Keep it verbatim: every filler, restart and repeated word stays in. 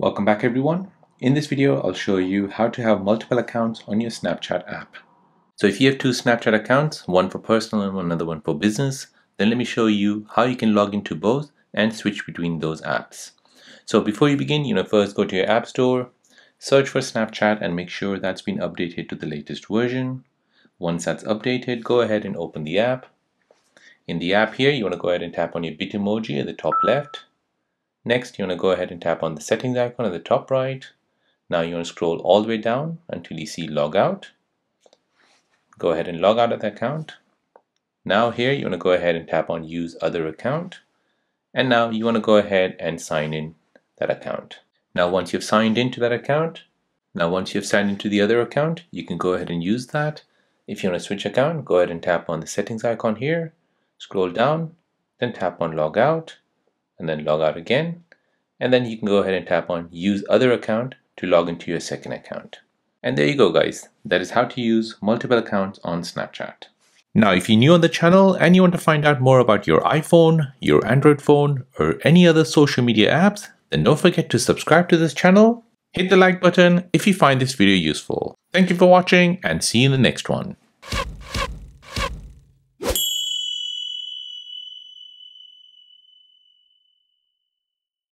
Welcome back everyone. In this video, I'll show you how to have multiple accounts on your Snapchat app. So if you have two Snapchat accounts, one for personal and another one for business, then let me show you how you can log into both and switch between those apps. So before you begin, you know, first go to your app store, search for Snapchat and make sure that's been updated to the latest version. Once that's updated, go ahead and open the app. In the app here, you want to go ahead and tap on your Bitmoji at the top left. Next, you want to go ahead and tap on the settings icon at the top right. Now you want to scroll all the way down until you see log out. Go ahead and log out of the account. Now here, you want to go ahead and tap on use other account. And now you want to go ahead and sign in that account. Now once you've signed into that account, now once you've signed into the other account, you can go ahead and use that. If you want to switch account, go ahead and tap on the settings icon here, scroll down, then tap on log out, and then log out again. And then you can go ahead and tap on use other account to log into your second account. And there you go guys, that is how to use multiple accounts on Snapchat. Now if you're new on the channel and you want to find out more about your iPhone, your Android phone, or any other social media apps, then don't forget to subscribe to this channel, hit the like button if you find this video useful. Thank you for watching and see you in the next one.